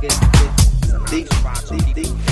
Deep.